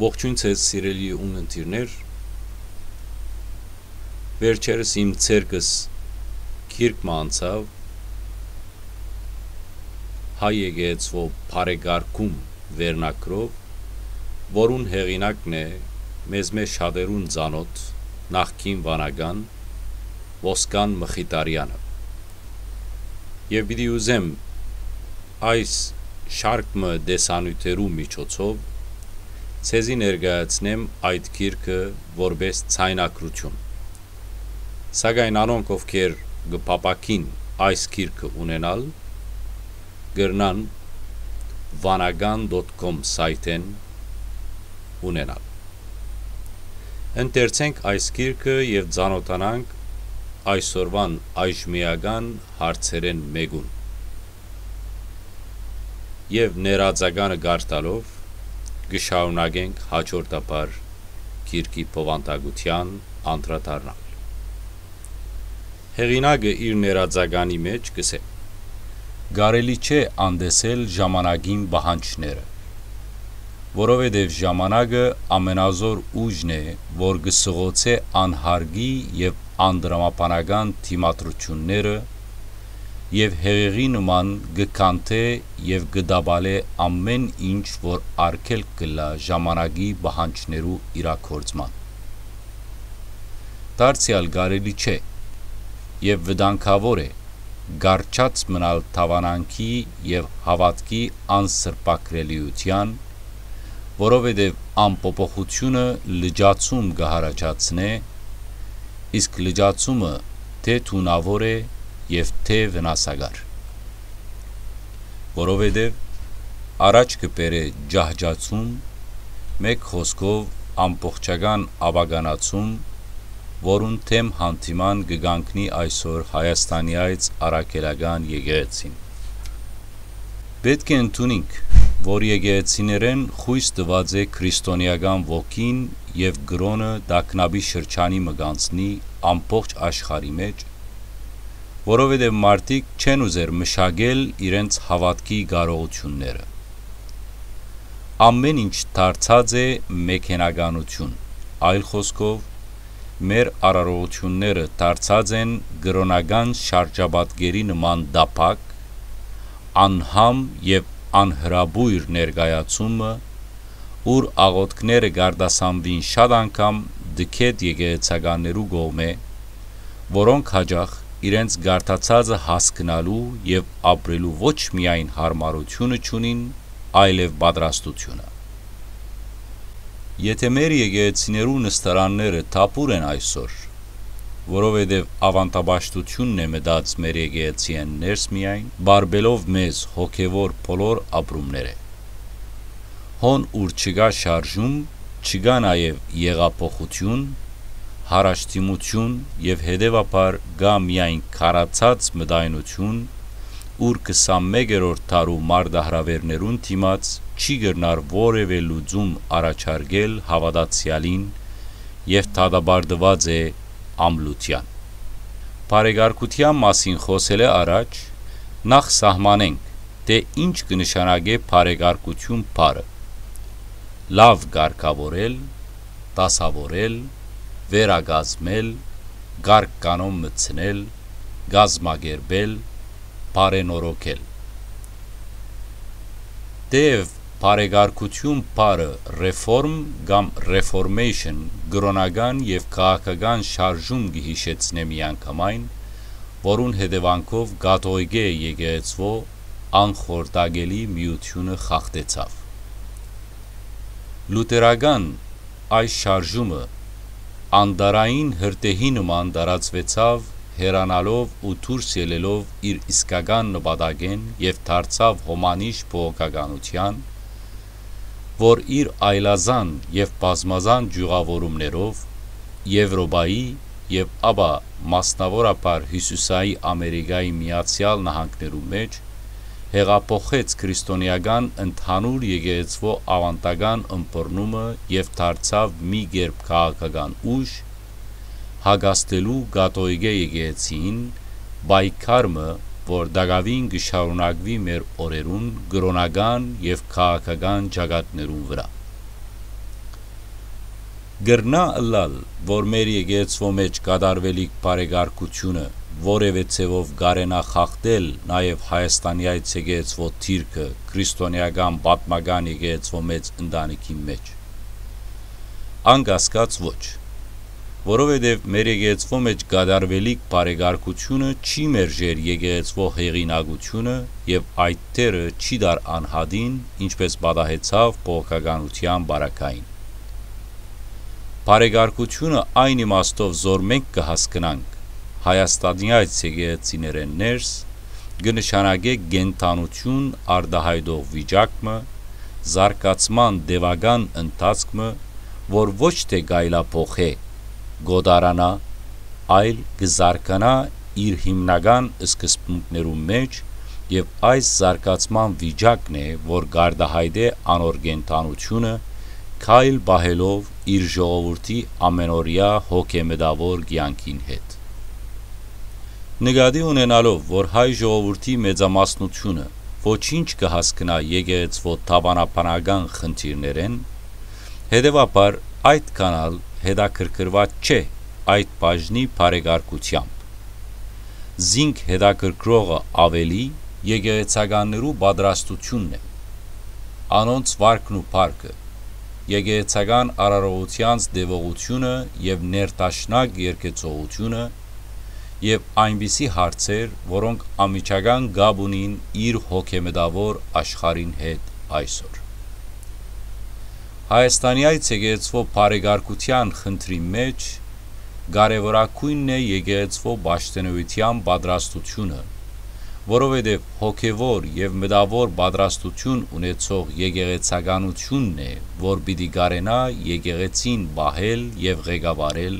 Ողջույն ցեզ սիրելի ունընտիրներ, վերջերս իմ ցերկս գիրք մանցավ հայ եկեղեցու բարեգարկում վերնակրով, որուն հեղինակն է մեզ մեջ շատերուն ծանոթ նախկին վանական Ոսկան Մխիթարյանը, եւ պիտի ուզեմ այս շարքը դեսանյութերու միջոցով ցեզի ներկայացնեմ այդ գիրքը որպես ցայնակրություն, սակայն անոնք ովքեր գպապակին այս գիրքը ունենալ գրնան vanagan.com սայթեն ունենալ։ Ընթերցենք այս գիրքը եւ ծանոթանանք այսօրվան այժմիական հարցերեն մեգուն եւ ներածականը գարտալով գշարունակենք հաջորդաբար գիրքի փոխանցագության անդրադառնալ։ Հեղինակը իր ներածականի մեջ գսե. «Կարելի չէ անդեսել ժամանակին բանջները, որովհետև ժամանակը ամենազոր ուժն է, որ գսողոցե անհարգի եւ անդրամապանական թիմադրությունները եւ հեղեղի նման գկանթե եւ գդաբալե ամեն ինչ, որ արգելք կլա ժամանակի բանջներու իրակորձման։ Դարձյալ կարելի չէ եւ վտանգավոր է գարչած մնալ թավանանքի եւ հավատքի անսրպակրելիության, որովհետեւ անփոփոխությունը լճացում կհարաճացնե, իսկ լճացումը թե թունավոր է եւ թե վնասակար, որովհետեւ առաջ կբերե ջահջացում, մեկ խոսքով ամբողջական աբագանացում, որուն թեմ հանդիման կգանքնի այսօր Հայաստանից արաքելական եկեղեցին։ Պետք է ընդունենք, որ եկեղեցիներեն խույս տված է քրիստոնեական ոգին եւ գրոնը դակնաբի շրջանի մգանցնի ամբողջ աշխարհի մեջ, որովհետեւ մարդիկ չեն ուզեր մշակել իրենց հավատքի կարողությունները։ Ամեն ինչ դարձած է մեքենականություն, այլ խոսքով մեր արարողությունները դարձած են գրոնական շարժաբատկերի նման դափակ, անհամ եւ անհրաբույր ներկայացումը, ուր աղոթքները գարդասանվին շատ անգամ դքետ եկեղեցականներու գողմ է, որոնք հաջախ իրենց գարդացածը հասկնալու եւ ապրելու ոչ միայն հարմարությունը չունին, այլև պատրաստությունը։ Եթե մեր եկեղեցիներու նստարանները թափուր են այսօր, որովհետև ավանդաբաշտությունն է մտած մեր եկեղեցին ներս միայն, բարբելով մեզ հոգևոր բոլոր ապրումները։ Հոն ուր չկա շարժում, չկա նաև եղափոխություն, հարաշտիմություն եւ հետեւաբար գա միայն քարացած մտայնություն, ուր 21-րդ դարու մարդահրավերներուն դիմաց չի գրնար որևէ լուծում առաջարկել հավատացյալին եւ դադարդված է ամլության։ Բարեգարկության մասին խոսելը առաջ նախ սահմանենք, թե ինչ կնշանակե բարեգարկություն բառը։ Լավ գարկավորել, դասավորել, վերագազմել, գարկ կանոն մտցնել, գազմագերբել, բարենորոգել։ Դեև բարեգարկություն բառը reform կամ reformation գրոնական եւ քաղաքական շարժում գիհիշեցնե միանգամայն, որուն հետևանքով կաթողիկե եկեղեցու անխորտագելի միությունը խախտեցավ։ Լութերական այս շարժումը անդարային հրդեհի նման տարածվեցավ, հերանալով ու դուրս ելելով իր իսկական նպատակեն եւ դարձավ հոմանիշ փողականության, որ իր այլազան եւ բազմազան ջյուղավորումներով Եվրոպայի եւ ապա մասնավորապես Հիսուսայի Ամերիկայի Միացյալ Նահանգներու մեջ հեղափոխեց քրիստոնեական ընդհանուր եկեղեցու ավանդական ըմբռնումը եւ դարձավ մի գերբ քաղաքական ուժ, հագաստելու կաթողիկե եկեղեցին բայկարմը, որ դակավին գշարունակվի մեր օրերուն գրոնական եւ քաղաքական ճակատներուն վրա։ Gërna ëllal, vor meri e gec vomeç kadarvelik paregarkutyune, voreve tsevov garenա խախտել նաև Հայաստանյայց եկեղեցվո թիրքը քրիստոնեական պատմական եկեղեցվո մեծ ընտանիքի մեջ։ Անկասկած ոչ, որովհետև մեր եկեղեցվո մեջ կատարվելիք բարեգարկությունը չի մերժեր եկեղեցվո հեղինակությունը եւ այդ տերը չի դար անհատին, ինչպես պատահեցավ փողականության բարակային։ Բարեգարկությունը այն իմաստով զոր մենք կհասկանանք Հայաստանյայց եկեղեցիներեն ներս կնշանակե գենտանություն արդահայտող վիճակը, զարգացման դեվական ընթացքը, որ ոչ թե գայլափոխե, գոդարանա, այլ կզարկանա իր հիմնական սկզբունքներում մեջ եւ այս զարգացման վիճակն է, որ գարդահայտե անոր գենտանությունը, քայլ բահելով իր ժողովրդի ամենօրյա հոգեմտավոր կյանքին հետ։ Նկատի ունենալով, որ հայ ժողովրդի մեծամասնությունը ոչինչ կհասկնա եկեղեցվո թաբանապանական խնդիրներ են, հետևաբար այդ կանալ հետաքրքրված չէ այդ բաժնի բարեկարգությամբ։ Զինք հետաքրքրողը ավելի եկեղեցականներու պատրաստությունն է, անոնց վարկն ու փառքը, եկեղեցական արարողությանց դեվողությունը եւ ներդաշնակ երկեցողությունը Եվ այնպիսի հարցեր, որոնք անմիջական գաբ ունին իր հոգեմտավոր աշխարհին հետ այսօր։ Հայաստանյայց եկեղեցվո բարեգարկության խնդրի մեջ կարևորագույնն է եկեղեցվո պաշտոնեության պատրաստությունը, որովհետև հոգևոր եւ մտավոր պատրաստություն ունեցող եկեղեցականությունն է, որ պիտի կարենա եկեղեցին բահել եւ ղեկավարել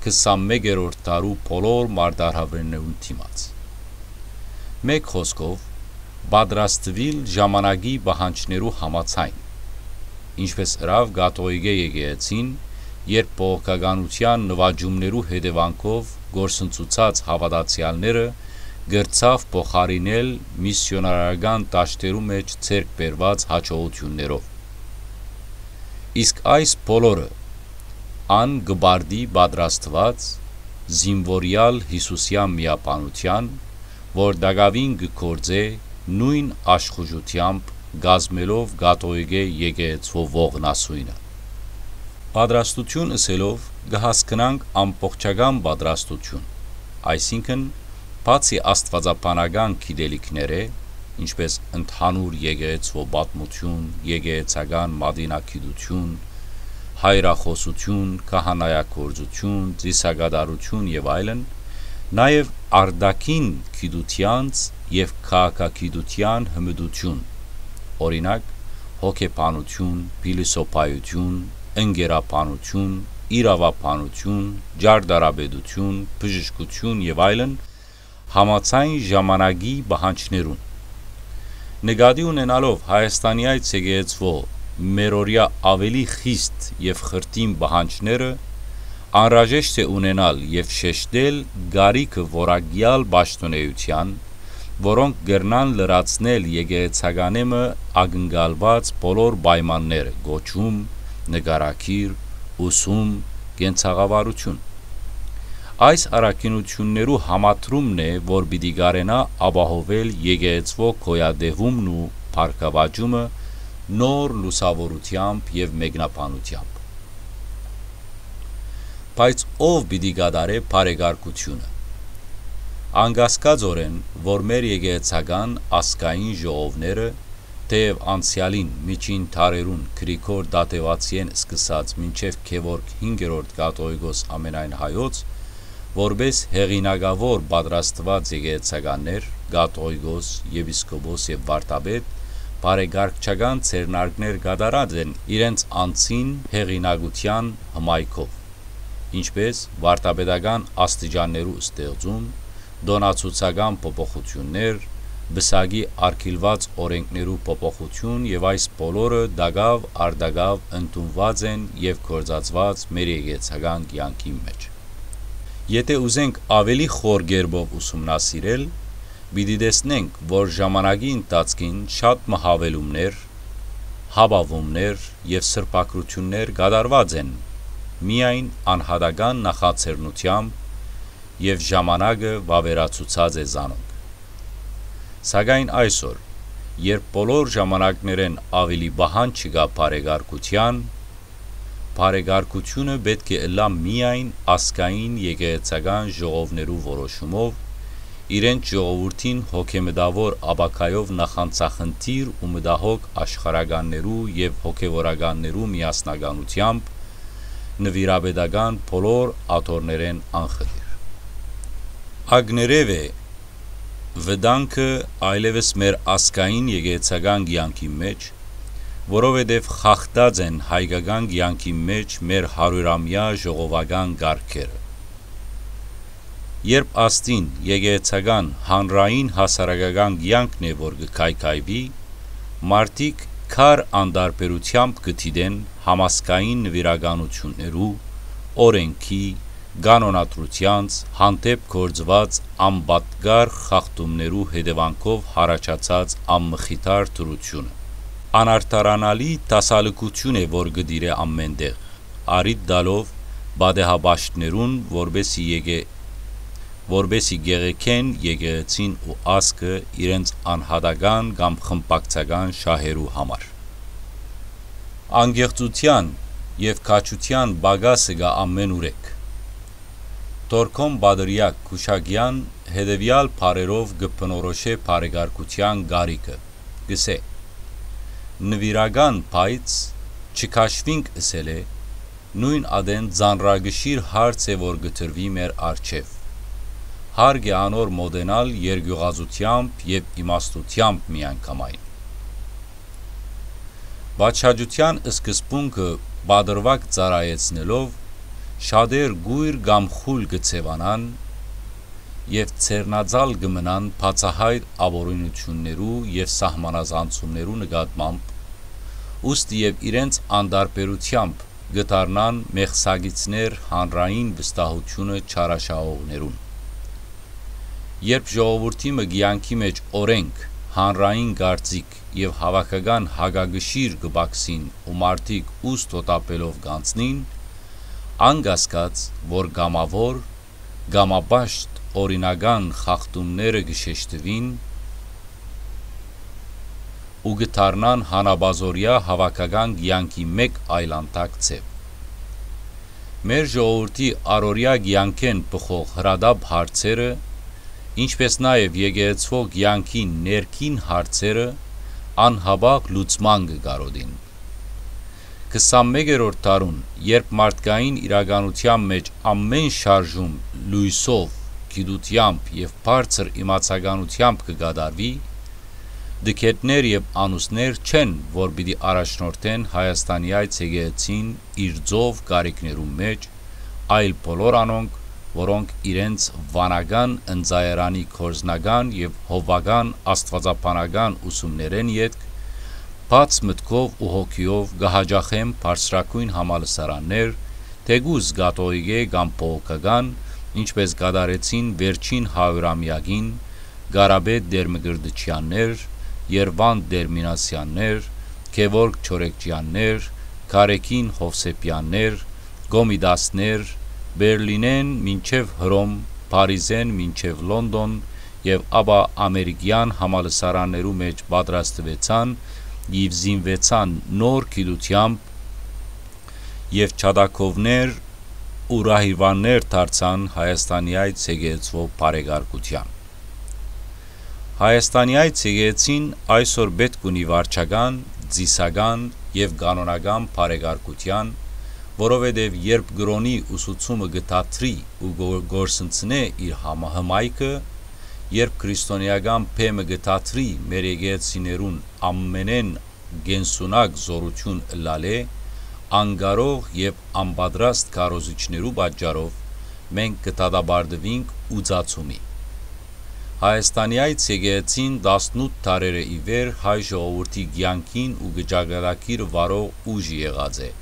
21-րդ տարու բոլոր մարդարհավերներուն դիմաց։ Մեկ խոսքով պատրաստվել ժամանակի պահանջներու համաձայն, ինչպես հրավ կաթողիկե եկեղեցին, երբ փողականության նվաճումներու հետևանքով գործընծուցած հավատացյալները գրծավ փոխարինել միսիոնարական դաշտերու մեջ ցերկ բերված հաջողություններով։ Իսկ այս բոլորը Ան գբարդի պատրաստված զինվորյալ Հիսուսյան միաբանության, որ դակավին գործե նույն աշխուժությամբ գազմելով կաթողիկե եկեղեցվո ողնասույնը։ Պատրաստություն ըսելով կհասկանանք ամբողջական պատրաստություն, այսինքն բացի աստվածաբանական գիտելիքները, ինչպես ընդհանուր եկեղեցվո պատմություն, եկեղեցական մատինակիտություն, հայրախոսություն, քահանայագործություն, ծիսակատարություն եւ այլն, նաեւ արդակին գիտությանց եւ քաղաքագիտության հմտություն, օրինակ հոգեբանություն, փիլիսոփայություն, ընկերաբանություն, իրավաբանություն, ջարդարաբեդություն, բժշկություն եւ այլն համացան ժամանակի պահանջներուն։ Նկատի ունենալով Հայաստանյայց եկեղեցվո Մերօրյա ավելի խիստ եւ խրտին պահանջները անհրաժեշտ է ունենալ եւ շեշտել գարիքը որակյալ պաշտոնեության, որոնք կգրնան լրացնել եկեղեցականեմը ակնկալված բոլոր պայմանները՝ գոչում, նկարագիր, ուսում, կենցաղավարություն։ Այս առաքինություններու համատրումն է, որ պիտի կարենա ապահովել եկեղեցվո գոյատևումն ու փառքավաճումը նոր լուսավորությամբ եւ մեկնաբանությամբ։ Բայց ով պիտի կատարե բարեգարկությունը։ Անկասկածորեն, որ մեր եկեղեցական ասկային ժողովները, թեև անցյալին միջին թարերուն Գրիգոր Դատևացիեն սկսած մինչև Գևորգ 5-րդ կաթողիկոս ամենայն հայոց, որպես հեղինակավոր պատրաստված եկեղեցականներ, կաթողիկոս, եպիսկոպոս եւ վարդապետ բարեգարկչական ձեռնարկներ կատարած են իրենց անձին հեղինակության հմայքով, ինչպես վարդապետական աստիճաններու ստեղծում, դոնացուցական փոփոխություններ, բսակի արգելված օրենքներու փոփոխություն եւ այս բոլորը դակավ արդակավ ընդունված են եւ գործածված մեր եկեղեցական կյանքի մեջ։ Եթե ուզենք ավելի խոր գերբով ուսումնասիրել, Պիտի տեսնենք, որ ժամանակի ընթացքին շատ մահավելումներ, հավավումներ եւ սրբագրություններ կատարված են միայն անհատական նախաձեռնությամբ և ժամանակը վավերացուցած է զանոնք։ Սակայն այսօր, երբ բոլոր ժամանակներեն ավելի բահանջ չկա բարեկարգության, բարեկարգությունը պետք է լա միայն ազգային եկեղեցական ժողովներու որոշումով, իրենց ժողովրդին հոգեմտավոր աբակայով նախանցախնդիր ու մտահոգ աշխարհականներու և հոգևորականներու միասնականությամբ նվիրաբեդական բոլոր աթորներեն անխտիր։ Ագներևէ վտանգը այլևս մեր ազգային եկեղեցական կյանքի մեջ, որովհետև խախտած են հայկական կյանքի մեջ մեր հարյուրամյա ժողովական կարգերը։ Երբ աստին եկեղեցական հանրային հասարակական կյանքն է, որ կկայքայվի, մարդիկ քար անդարբերությամբ կդիտեն համազգային նվիրականություններու, օրենքի, կանոնադրությանց հանդեպ գործված անբավարար խախտումներու հետևանքով հառաջացած անմխիթար դրությունը։ Անարդարանալի տասալկություն է, որ կդիրե ամենտեղ, առիթ դալով բադեհաբաշտներուն, որբեսի գեղեցկեն եկեղեցին ու ազգը իրենց անհատական կամ խմբակցական շահերու համար։ Անկեղծության և քաջության բագասը գա ամենուրեք։ Թորքում Բադրյակ Քուշագյան հետևյալ բառերով կբնորոշե բարեկարգության գարիկը, գսե. Նվիրական բայց չքաշվինք ասել է, նույն ադեն ձանրագշիր հարց է, որ կտրվի մեր առջև։ Հարկ է անոր մոտենալ երկյուղազությամբ և իմաստությամբ միանգամայն։ Բաչաջության սկզբունքը բադրվակ ծառայեցնելով շատեր գույր կամ խուլ կցևանան և ցերնաձալ կմնան բացահայտ ապօրինություններու և սահմանազանցումներու նկատմամբ ուստի և իրենց անդարբերությամբ կդառնան մեղսագիցներ հանրային վստահությունը չարաշահողներուն։ Երբ ժողովրդի կյանքի մեջ օրենք, հանրային գործիք և հավաքական հակագշիռ կբաքսին ու մարդիկ ուզ տոտապելով կանցնին, անկասկած, որ կամավոր, կամաբաշտ օրինական խախտումները կշեշտվին ու կդառնան հանաբազորյա հավաքական կյանքի մեկ այլանդակ ձև։ Մեր ժողովրդի առօրյա կյանքեն բխող հրադադ հարցերը, ինչպես նաև եկեղեցվող կյանքի ներքին հարցերը անհավաղ լուծման կգարոդին։ 21-րդ դարում, երբ մարդկային իրականության մեջ ամեն շարժում լույսով, գիտությամբ և բարձր իմացականությամբ կկատարվի, դքետներ և անուստներ չեն, որ պիտի առաջնորդեն հայաստանյաց եկեղեցին իր ձով կարիքներու մեջ, այլ բոլոր անոնք, որոնք իրենց վանական ընձայարանի քորձնական և հովվական աստվածապանական ուսումներեն ետք, բաց մտքով ու հոգիով կհաջախեն բարձրագույն համալսարաններ, թեգուզ կաթողիկե կամ բողոքական, ինչպես կատարեցին վերջին հարյուրամյակին, Ղարաբեդ Դերմգրդչյաններ, Երվանդ Դերմինասյաններ, Գևորգ Չորեքջյաններ, Քարեքին Հովսեփյաններ, Գոմիդասներ, Բերլինեն մինչև Հռոմ, Փարիզեն մինչև Լոնդոն և ապա ամերիկյան համալսարաններու մեջ պատրաստվեցան և զինվեցան նոր գիտությամբ և չադաքովներ ու ռահիվաններ դարձան հայաստանյաց եկեղեցվող բարեկարգության։ Հայաստանյաց եկեղեցին այսօր պետք ունի վարչական, ծիսական և կանոնական բարեկարգության, որովհետև երբ գրոնի ուսուցումը գտատրի ու գործընծնե իր համայնքը, երբ քրիստոնեական բեմը գտատրի մեր եկեղեցիներուն ամենեն գենսունակ զորություն լալե, անկարող և անպատրաստ քարոզիչներու պատճառով մենք կդատապարտվինք ուծացումի։ Հայաստանյաց եկեղեցին 18 տարերը ի վեր հայ ժողովրդի կյանքին ու գճակատագիր վարող ուժ եղած է,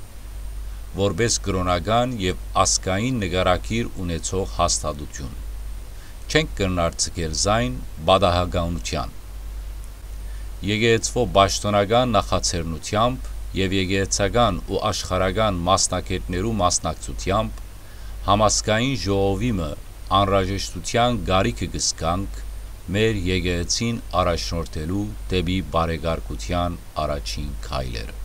որպես կրոնական և ազգային նկարագիր ունեցող հաստատություն։ Չենք կրնարցկել զայն բադահականության։ Եկեղեցվող պաշտոնական նախաձեռնությամբ Եվ եգեցական ու աշխարական մասնակետներու մասնակցությամբ համասկային ժողովիմը անրաժեշտության գարիքը գսկանք մեր եգեցին առաջնորդելու դեպի բարեկարգության առաջին քայլերը։